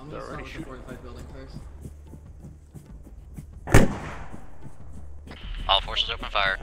I'm gonna start with the fortified building first. All forces open fire.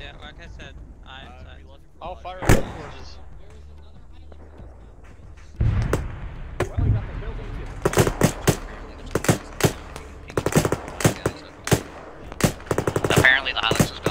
Yeah, like I said, I am inside. All fire at all forces. Well, we got the building too. Apparently the Hilux is gone.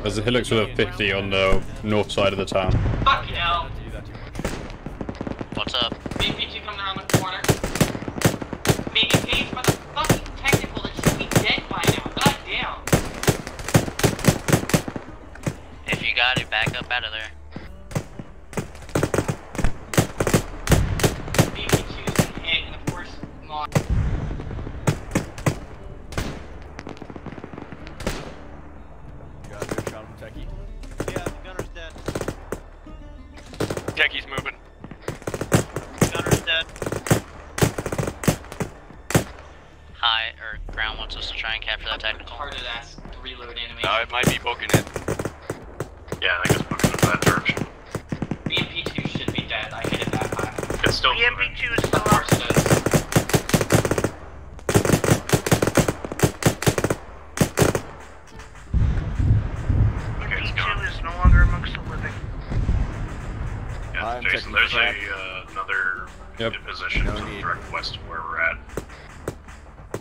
There's a Hilux with a 50 on the north side of the town. Fucking hell! What's up? BMP2 coming around the corner. BMP2 for the fucking technical that should be dead by now. Goddamn! If you got it, back up out of there. BMP2's been hit, and of course, lost. Techie's moving. Gunner's dead. High, or ground wants us to try and capture that technical. Hard ass to reload animation. No, it might be poking it. Yeah, I think it's poking it in that direction. BMP2 should be dead, I hit it that high. It's still BMP2 is still up. Jason, there's another position to the direct west of where we're at.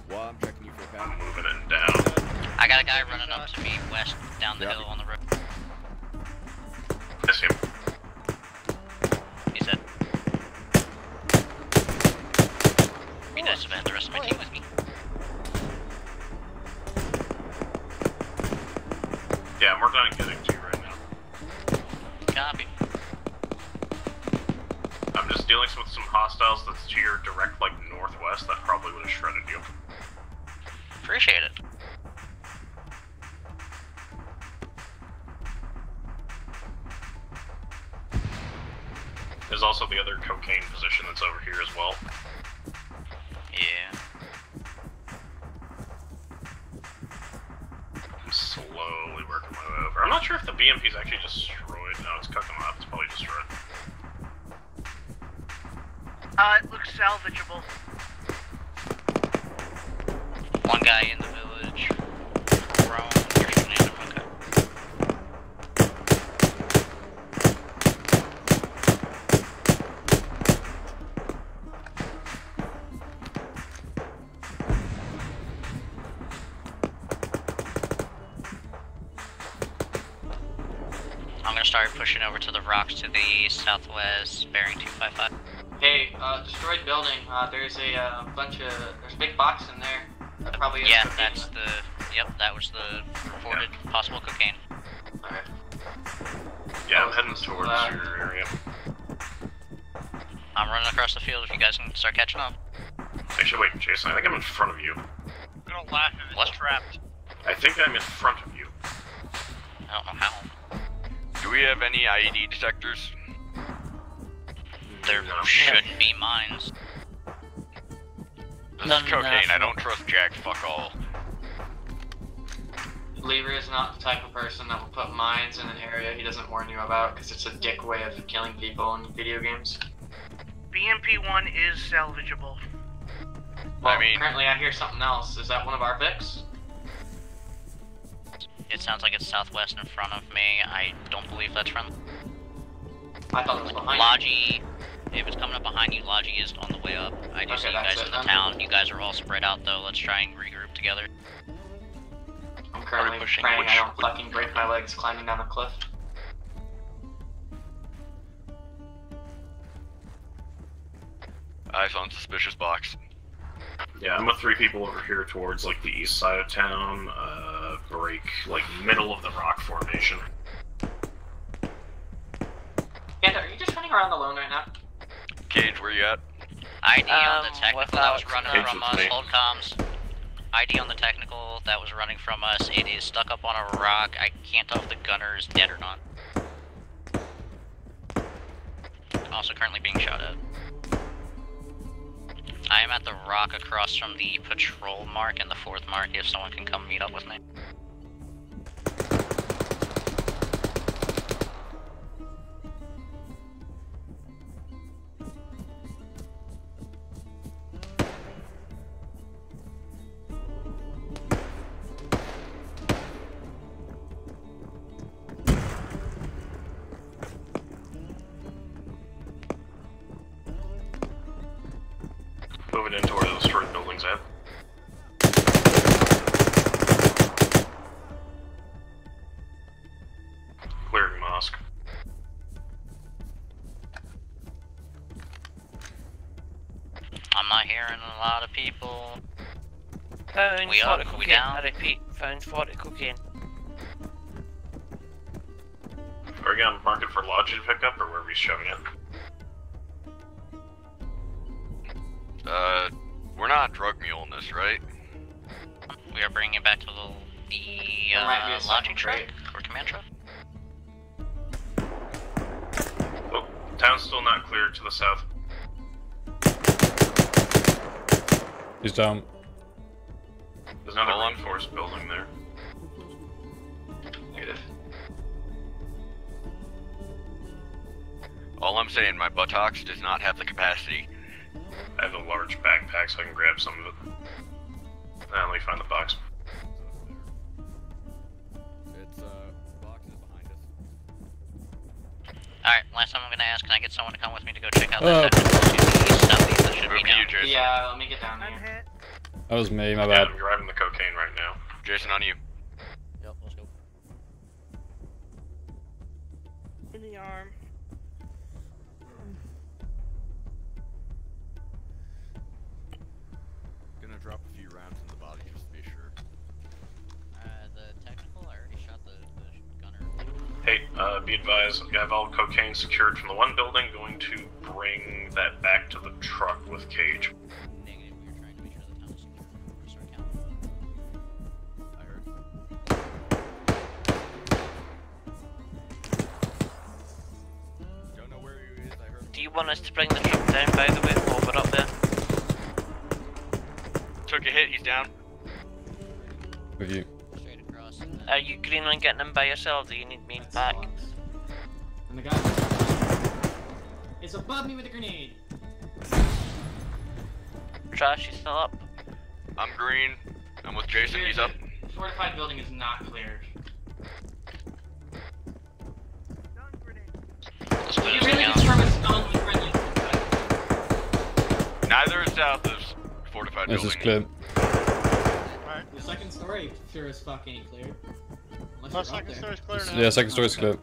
Well, I'm checking you for power. I'm moving it down. I got a guy running up to me west down the hill on the road. I see him. He's dead. It'd be nice if I had the rest of my team with me. Yeah, I'm working on getting to you right now. Copy. I'm just dealing with some hostiles that's to your direct, like, northwest. That probably would have shredded you. Appreciate it. There's also the other cocaine position that's over here as well. Yeah. I'm slowly working my way over. I'm not sure if the BMP's actually destroyed. No, it's cooking up. It's probably destroyed. It looks salvageable. One guy in the village. Prone. You're shooting at him, okay. I'm gonna start pushing over to the rocks to the southwest, bearing 255. Hey, destroyed building. There's a bunch of, there's a big box in there. That probably is cocaine. That's the, yep, that was the reported possible cocaine. Alright. Yeah, I'm heading towards your area. I'm running across the field if you guys can start catching up. Actually, wait, Jason, I think I'm in front of you. Don't laugh if it's trapped. I think I'm in front of you. I don't know how. Do we have any IED detectors? There should be mines. This is cocaine, I don't trust Jack, fuck all. Lever is not the type of person that will put mines in an area he doesn't warn you about, because it's a dick way of killing people in video games. BMP1 is salvageable. Well, I mean, currently I hear something else. Is that one of our Vics? It sounds like it's southwest in front of me. I don't believe that's from... I thought it was behind Lodgy. If it's coming up behind you, Lodgy is on the way up. I do see you guys in the town. You guys are all spread out though. Let's try and regroup together. I'm currently praying I don't fucking break my legs climbing down a cliff. I found suspicious box. Yeah, I'm with three people over here towards like the east side of town, break, like middle of the rock formation. Panda, are you just running around alone right now? Cage, where you at? ID on the technical that was running from us, hold comms. ID on the technical that was running from us, it is stuck up on a rock, I can't tell if the gunner is dead or not. Also currently being shot at. I am at the rock across from the patrol mark and the fourth mark, if someone can come meet up with me. Moving in toward those turret buildings, Ed. Clearing mosque. I'm not hearing a lot of people. Phones we are, we down. I repeat, phones for the cocaine. Are we on market for lodging to pick up, or where are we shoving it? We're not drug muling this, right? We are bringing it back to the lodging truck or command truck. Oh, town's still not cleared to the south. He's down. There's another law enforcement building there. Negative. All I'm saying, my buttocks does not have the capacity. I have a large backpack so I can grab some of it. Let me find the box. It's box is behind us. Alright, last time I'm gonna ask, can I get someone to come with me to go check out that stuff that should be down. Yeah, let me get down here. That was me, my bad. I'm grabbing the cocaine right now. Jason, on you. Yep, let's go. In the arm. Drop a few rounds in the body just to be sure. The technical, I already shot the gunner. Hey, be advised, I have all cocaine secured from the one building, going to bring that back to the truck with Cage. Negative, we were trying to make sure the town was secure. Start counting. I heard. Don't know where he is, I heard. Do you want us to bring the truck down, by the way, or we're up there? Took a hit, he's down. With you. Straight across. Are you green on getting him by yourself? Do you need me back? And the guy is above me with a grenade. Trash, he's still up. I'm green. I'm with Jason, he's up. The fortified building is not cleared. Will you really confirm it's not friendly? Neither is south of fortified building. This is clear. Alright. The second story sure as fuck ain't clear. Unless second story's clear now. Yeah, second story's clear.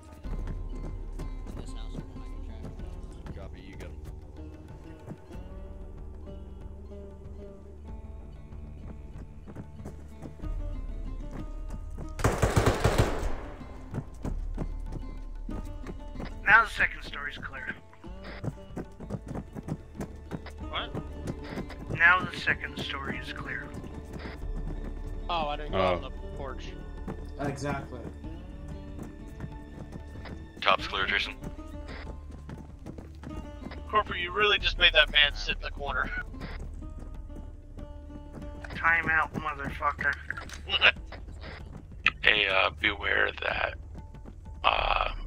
Now the second story's clear. What? Now the second story is clear. Oh, I didn't go on the porch. Exactly. Top's clear, Jason. Corporal, you really just made that man sit in the corner. Time out, motherfucker. Hey, beware that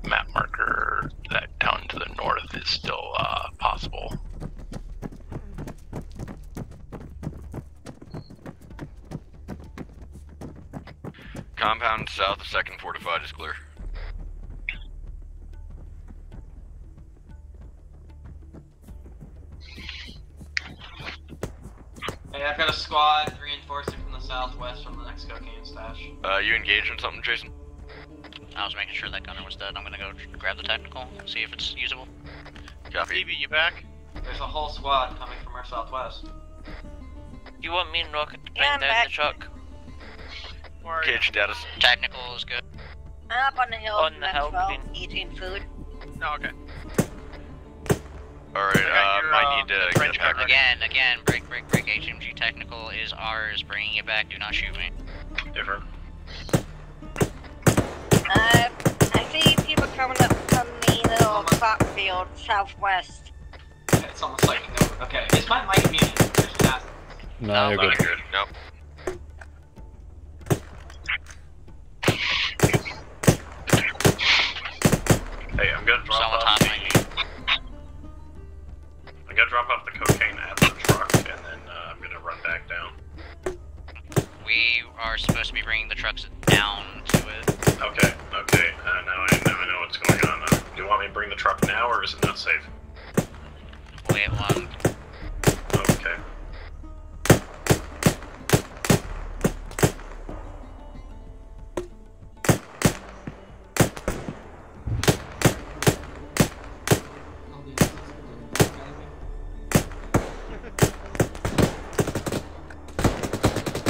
map marker that down to the north is still possible. Compound south of second fortified is clear. Hey, I've got a squad reinforcing from the southwest from the next cocaine stash. You engaged in something, Jason? I was making sure that gunner was dead. I'm gonna go grab the tactical and see if it's usable. Copy. Stevie, you back? There's a whole squad coming from our southwest. You want me and Rocket to bring down the truck? Cage status. Technical is good. I'm up on the hill. On the hill, eating food. Oh, okay. Alright, might need to get back. Again, break. HMG technical is ours, bringing it back, do not shoot me. Different. I see people coming up from the little crop field, southwest. Okay, it's almost like, no, okay, is my mic muted? No, you're good. No. Hey, I'm gonna drop off the cocaine at the truck, and then I'm gonna run back down. We are supposed to be bringing the trucks down to it. Okay, now I know what's going on. Do you want me to bring the truck now, or is it not safe? Wait long. Okay.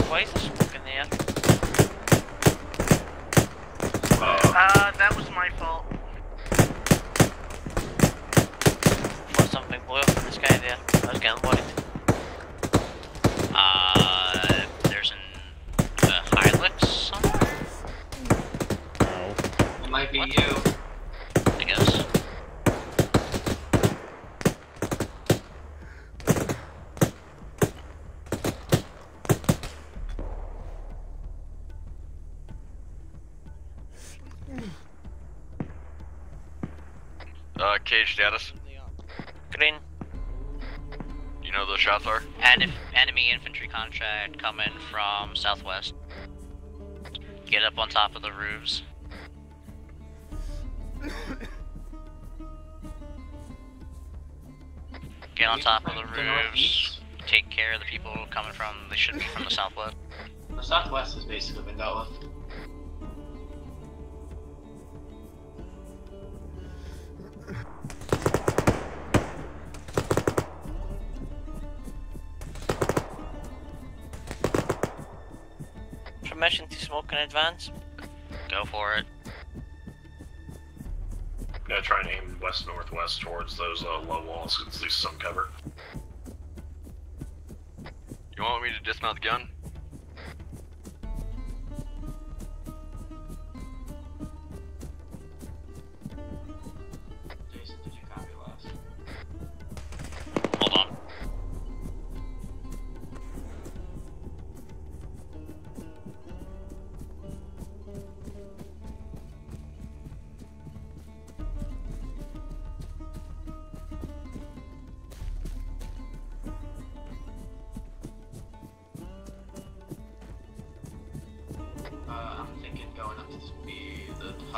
Why is this smoke in there? That was my fault. Thought something blew up in the sky there. I was getting worried. There's a Hilux somewhere? No. It might be you. I guess. Cage status. Green. You know those shots are? And if enemy infantry contract coming from southwest. Get up on top of the roofs. Get on top of the roofs. Take care of the people coming from, they should be from the southwest. The southwest has basically been dealt with. Permission to smoke in advance? Go for it. I'm gonna try and aim west-northwest towards those low walls, at least some cover. You want me to dismount the gun?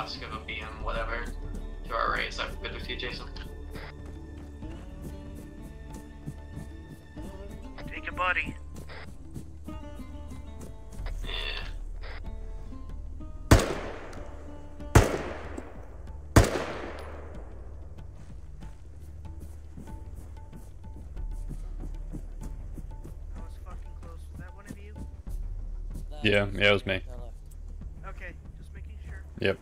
Of a BM, whatever, to our array. Is that good with you, Jason? Take a buddy. Yeah. That was fucking close. Was that one of you? Yeah, it was me. Okay, just making sure. Yep.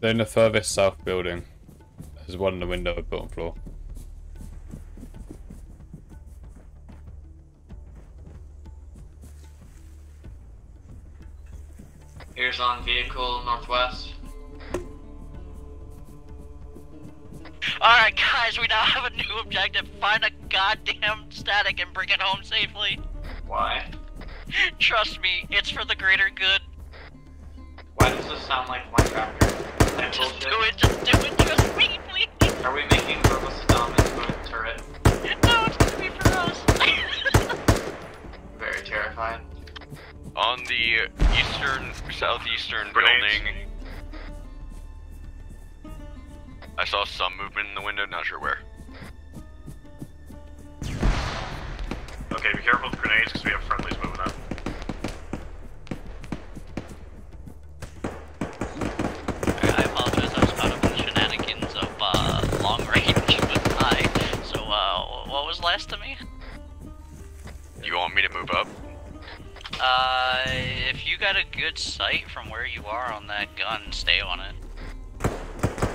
They're in the furthest south building. There's one in the window, bottom floor. Here's on vehicle, northwest. Alright guys, we now have a new objective. Find a goddamn static and bring it home safely. Why? Trust me, it's for the greater good. Why does this sound like Minecraft? Just do it, just do it, just me, please! Are we making verbal dominance for the turret? No, it's gonna be for us! Very terrifying. On the eastern, southeastern building, I saw some movement in the window, not sure where. Okay, be careful with grenades because we have friendlies moving up. I apologize, I was caught up in the shenanigans of long range with my. So, what was last to me? You want me to move up? If you got a good sight from where you are on that gun, stay on it.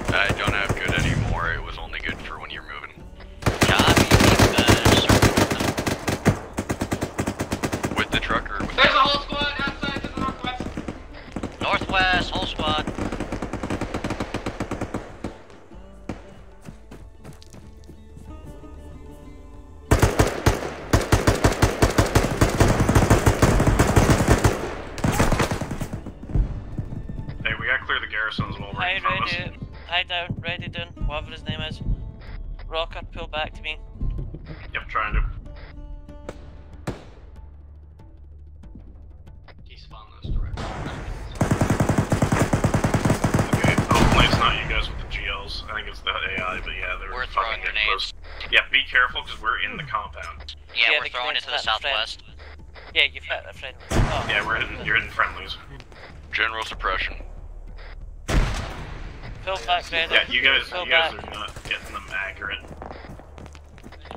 I don't have good anymore, it was only good for when you're moving. With the trucker. With there's a whole squad outside to the northwest. Northwest, whole squad. Hey, we gotta clear the garrisons while we're in front of us. Hide out, ready done, whatever his name is. Rocker, pull back to me. Yep, trying to. Despawn those directly. Okay, hopefully it's not you guys with the GLs. I think it's the AI, but yeah, they're fucking close. Yeah, be careful because we're in the compound. Yeah, we're throwing it to the southwest. Yeah, you've hit a friendly. Oh. Yeah, we're hitting, you're hitting friendlies. General suppression. Back, yeah, you guys are not getting them accurate.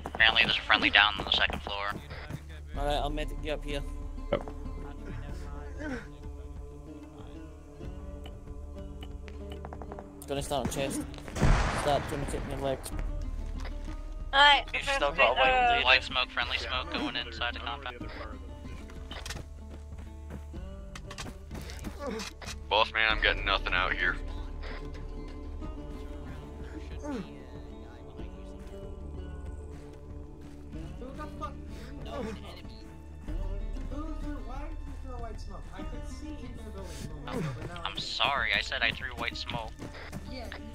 Apparently there's a friendly down on the second floor. Alright, I'll medic you up here. Oh. Gonna start on chest. Start doing it in your legs. Alright. You've still got a white smoke, friendly smoke going inside the compound. Boss man, I'm getting nothing out here. I'm sorry, I said I threw white smoke.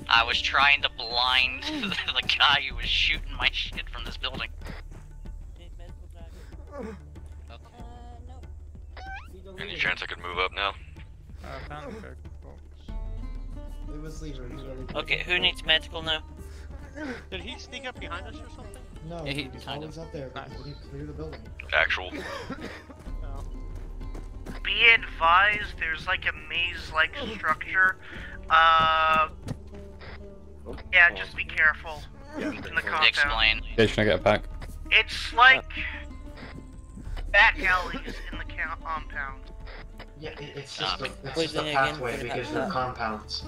I was trying to blind the guy who was shooting my shit from this building. Any chance I could move up now? Okay, who needs medical now? Did he sneak up behind us or something? No, yeah, he's always up there. Nice. We need to clear the building. Actual. Oh. Be advised, there's like a maze-like structure. Yeah, just be careful. Yeah, in the compound. Explain. Yeah, should I get a pack? It's like back alleys in the compound. Yeah, it's just a pathway because they're compounds.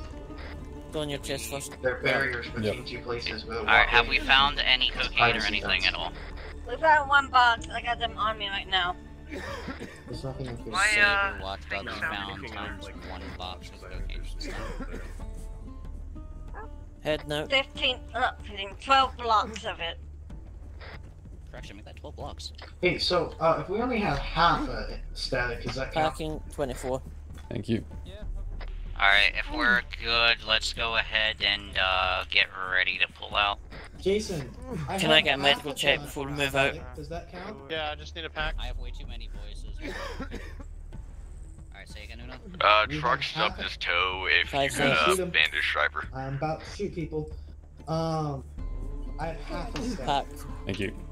Go on your chest first. There are barriers between two places. Alright, have we found any cocaine or anything at all? We found one box. I got them on me right now. There's nothing in here. My things found times one box of cocaine. Head note. 12 blocks of it. Correction, make that 12 blocks. Hey, so, if we only have half a static, is that count? Packing 24. Thank you. Alright, if we're good, let's go ahead and get ready to pull out. Jason, can I get a medical check before we move out? Does that count? Yeah, I just need a pack. I have way too many voices. Alright, say again, Uno. Truck stubbed his toe if you got a bandage striper. I'm about to shoot people. I have half a static. Thank you.